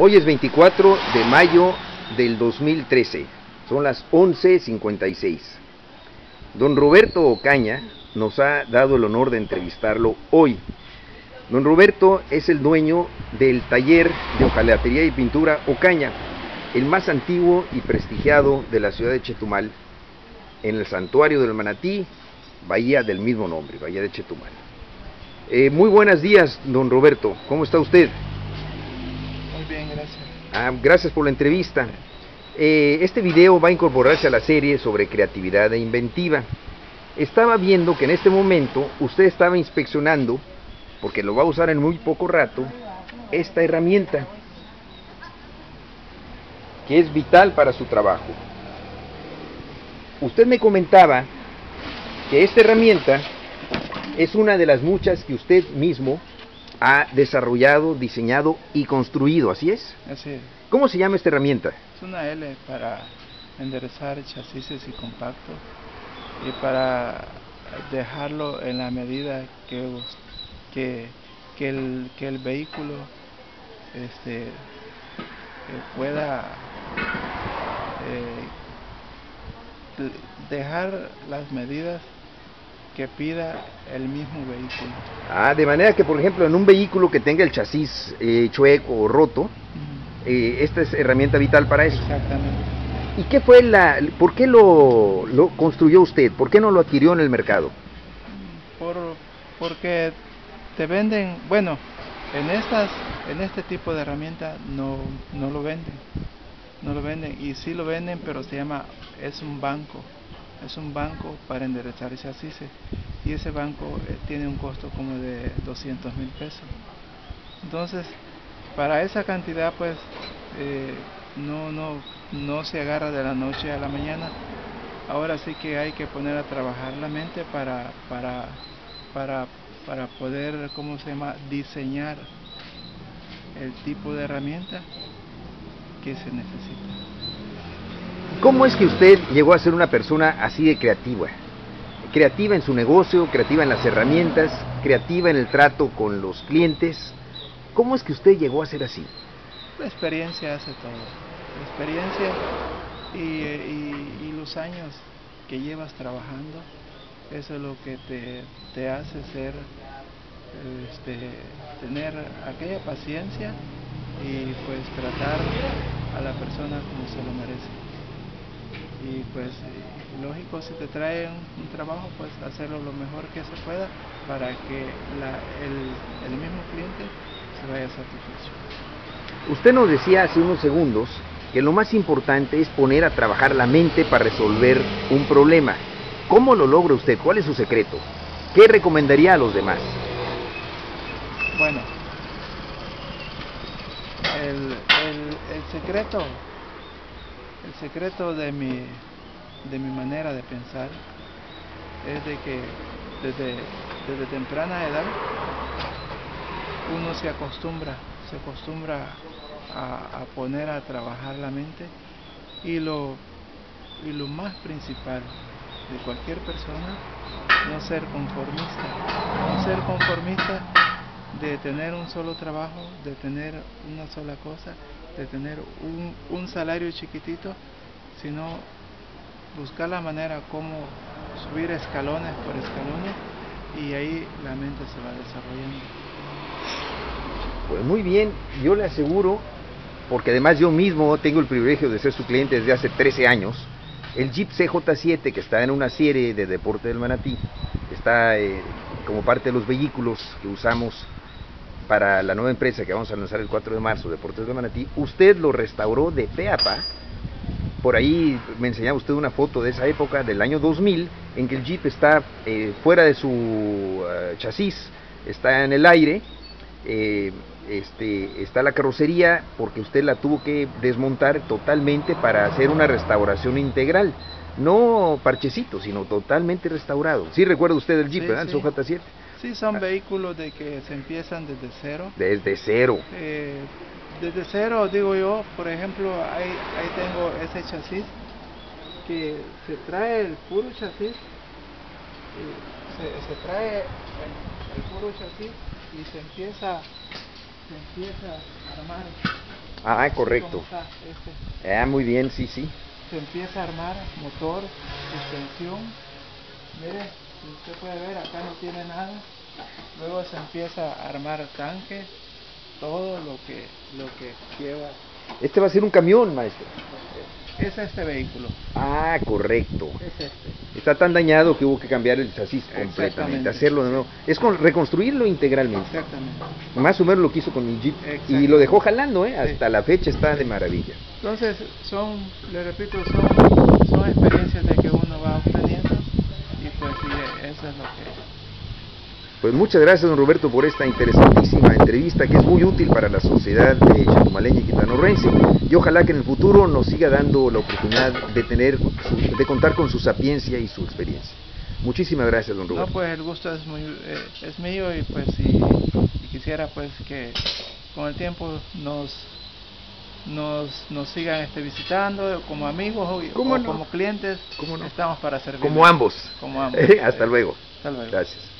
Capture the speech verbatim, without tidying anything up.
Hoy es veinticuatro de mayo del dos mil trece, son las once cincuenta y seis. Don Roberto Ocaña nos ha dado el honor de entrevistarlo hoy. Don Roberto es el dueño del taller de hojalatería y pintura Ocaña, el más antiguo y prestigiado de la ciudad de Chetumal, en el Santuario del Manatí, bahía del mismo nombre, Bahía de Chetumal. Eh, muy buenos días, don Roberto, ¿cómo está usted? Bien, gracias. Ah, gracias por la entrevista. Eh, este video va a incorporarse a la serie sobre creatividad e inventiva. Estaba viendo que en este momento usted estaba inspeccionando, porque lo va a usar en muy poco rato, esta herramienta, que es vital para su trabajo. Usted me comentaba que esta herramienta es una de las muchas que usted mismo ha desarrollado, diseñado y construido, ¿así es? Así es. ¿Cómo se llama esta herramienta? Es una L para enderezar chasis y compactos y para dejarlo en la medida que, que, que, el, que el vehículo este, pueda eh, dejar las medidas que pida el mismo vehículo. Ah, de manera que, por ejemplo, en un vehículo que tenga el chasis eh, chueco o roto, uh-huh. eh, esta es herramienta vital para eso. Exactamente. ¿Y qué fue la, por qué lo, lo construyó usted? ¿Por qué no lo adquirió en el mercado? Por, porque te venden, bueno, en estas, en este tipo de herramienta no, no lo venden, no lo venden, y sí lo venden, pero se llama, es un banco. Es un banco para enderezar chasis y ese banco eh, tiene un costo como de doscientos mil pesos. Entonces, para esa cantidad, pues eh, no, no, no se agarra de la noche a la mañana. Ahora sí que hay que poner a trabajar la mente para, para, para, para poder, ¿cómo se llama?, diseñar el tipo de herramienta que se necesita. ¿Cómo es que usted llegó a ser una persona así de creativa? Creativa en su negocio, creativa en las herramientas, creativa en el trato con los clientes. ¿Cómo es que usted llegó a ser así? La experiencia hace todo. La experiencia y, y, y los años que llevas trabajando, eso es lo que te, te hace ser, este, tener aquella paciencia y pues tratar a la persona como se lo merece. Y pues lógico, si te traen un, un trabajo, pues hacerlo lo mejor que se pueda para que la, el, el mismo cliente se vaya satisfecho. Usted nos decía hace unos segundos que lo más importante es poner a trabajar la mente para resolver un problema. ¿Cómo lo logra usted? ¿Cuál es su secreto? ¿Qué recomendaría a los demás? Bueno, el, el, el secreto... El secreto de mi, de mi manera de pensar es de que desde, desde temprana edad uno se acostumbra, se acostumbra a, a poner a trabajar la mente y lo, y lo más principal de cualquier persona, no ser conformista, no ser conformista de tener un solo trabajo, de tener una sola cosa, de tener un, un salario chiquitito, sino buscar la manera como subir escalones por escalones y ahí la mente se va desarrollando. Pues muy bien, yo le aseguro, porque además yo mismo tengo el privilegio de ser su cliente desde hace trece años, el Jeep C J siete que está en una serie de Deportes del Manatí, está eh, como parte de los vehículos que usamos para la nueva empresa que vamos a lanzar el cuatro de marzo, Deportes del Manatí. Usted lo restauró de pe a pa. Por ahí me enseñaba usted una foto de esa época, del año dos mil, en que el Jeep está eh, fuera de su uh, chasis, está en el aire, eh, este, está la carrocería, porque usted la tuvo que desmontar totalmente para hacer una restauración integral. No parchecito, sino totalmente restaurado. Sí, recuerda usted el Jeep, sí, ¿verdad? Sí. El C J siete. Sí, son ah. vehículos de que se empiezan desde cero. Desde cero. Eh, desde cero, digo yo, por ejemplo, ahí, ahí tengo ese chasis, que se trae el puro chasis, se, se trae el, el puro chasis y se empieza, se empieza a armar. Ah, correcto. Este. Ah, muy bien, sí, sí. Se empieza a armar motor, suspensión. Mire, si usted puede ver, acá no tiene nada. Luego se empieza a armar tanque, todo lo que, lo que lleva. Este va a ser un camión, maestro. Es este vehículo. Ah, correcto. Es este. Está tan dañado que hubo que cambiar el chasis completamente, hacerlo de nuevo. Es con reconstruirlo integralmente. Exactamente. Más o menos lo que hizo con mi Jeep. Y lo dejó jalando, ¿eh? Hasta sí. La fecha está de maravilla. Entonces, son, le repito, son, son experiencias de que uno va obteniendo. Y pues, y eso es lo que es. Pues muchas gracias, don Roberto, por esta interesantísima entrevista que es muy útil para la sociedad de chetumaleña y quitanorrense, y ojalá que en el futuro nos siga dando la oportunidad de tener, su, de contar con su sapiencia y su experiencia. Muchísimas gracias, don Roberto. No, pues el gusto es, muy, eh, es mío y pues y, y quisiera pues que con el tiempo nos, nos, nos sigan este, visitando como amigos o, o no? como clientes. ¿Cómo no? Estamos para servir. Como ambos. Como ambos. Hasta luego. Hasta luego. Gracias.